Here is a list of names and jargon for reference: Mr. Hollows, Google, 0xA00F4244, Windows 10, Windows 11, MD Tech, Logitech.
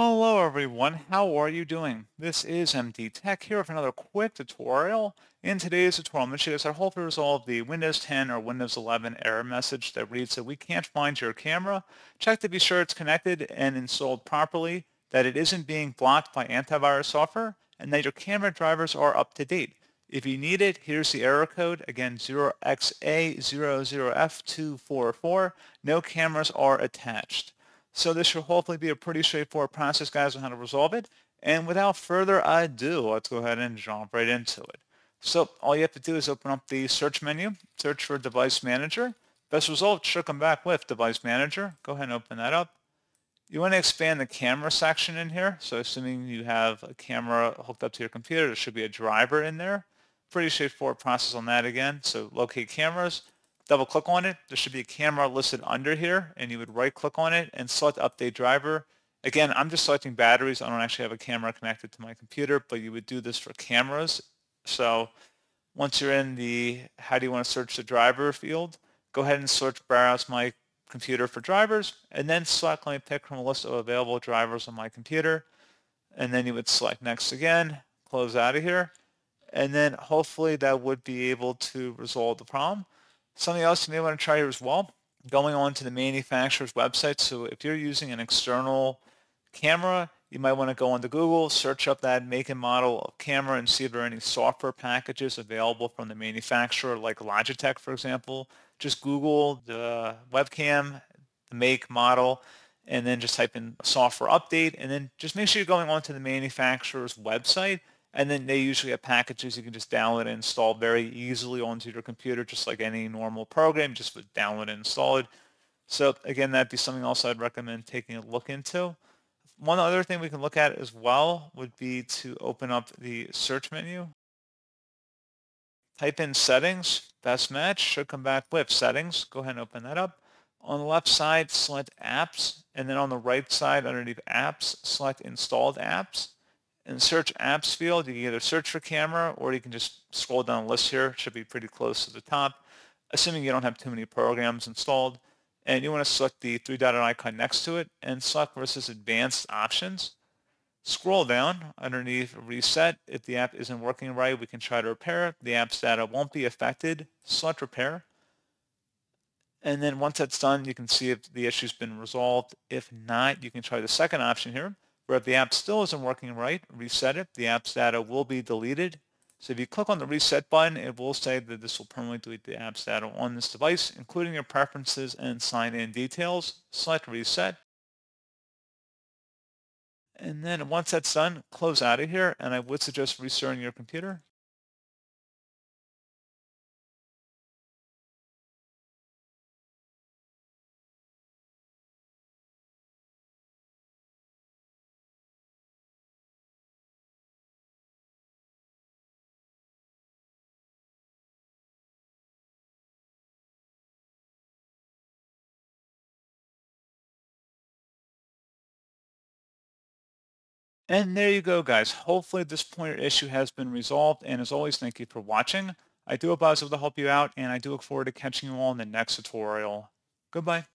Hello everyone, how are you doing? This is MD Tech here with another quick tutorial. In today's tutorial, I'm going to show you how to hopefully resolve the Windows 10 or Windows 11 error message that reads that we can't find your camera. Check to be sure it's connected and installed properly, that it isn't being blocked by antivirus software, and that your camera drivers are up to date. If you need it, here's the error code, again 0xA00F4244, no cameras are attached. So this should hopefully be a pretty straightforward process, guys, on how to resolve it. And without further ado, let's go ahead and jump right into it. So all you have to do is open up the search menu, search for Device Manager. Best result should come back with Device Manager. Go ahead and open that up. You want to expand the camera section in here. So assuming you have a camera hooked up to your computer, there should be a driver in there. Pretty straightforward process on that again. So locate cameras. Double click on it, there should be a camera listed under here, and you would right click on it and select update driver. Again, I'm just selecting batteries, I don't actually have a camera connected to my computer, but you would do this for cameras. So once you're in the how do you want to search the driver field, go ahead and search browse my computer for drivers, and then select let me pick from a list of available drivers on my computer, and then you would select next again, close out of here, and then hopefully that would be able to resolve the problem. Something else you may want to try here as well, going on to the manufacturer's website. So if you're using an external camera, you might want to go onto Google, search up that make and model of camera and see if there are any software packages available from the manufacturer, like Logitech, for example. Just Google the webcam, the make, model, and then just type in software update, and then just make sure you're going onto the manufacturer's website. And then they usually have packages you can just download and install very easily onto your computer, just like any normal program, just with download and install it. So again, that'd be something else I'd recommend taking a look into. One other thing we can look at as well would be to open up the search menu. Type in settings, best match, should come back with settings. Go ahead and open that up. On the left side, select apps, and then on the right side underneath apps, select installed apps. In the search apps field, you can either search for camera or you can just scroll down the list here. It should be pretty close to the top, assuming you don't have too many programs installed. And you want to select the three-dotted icon next to it and select versus advanced options. Scroll down underneath reset. If the app isn't working right, we can try to repair it. The app's data won't be affected. Select repair. And then once that's done, you can see if the issue's been resolved. If not, you can try the second option here, where if the app still isn't working right, reset it. The app's data will be deleted. So if you click on the reset button, it will say that this will permanently delete the app's data on this device, including your preferences and sign-in details. Select reset. And then once that's done, close out of here, and I would suggest restarting your computer. And there you go, guys. Hopefully at this point your issue has been resolved, and as always, thank you for watching. I do hope I was able to help you out, and I do look forward to catching you all in the next tutorial. Goodbye.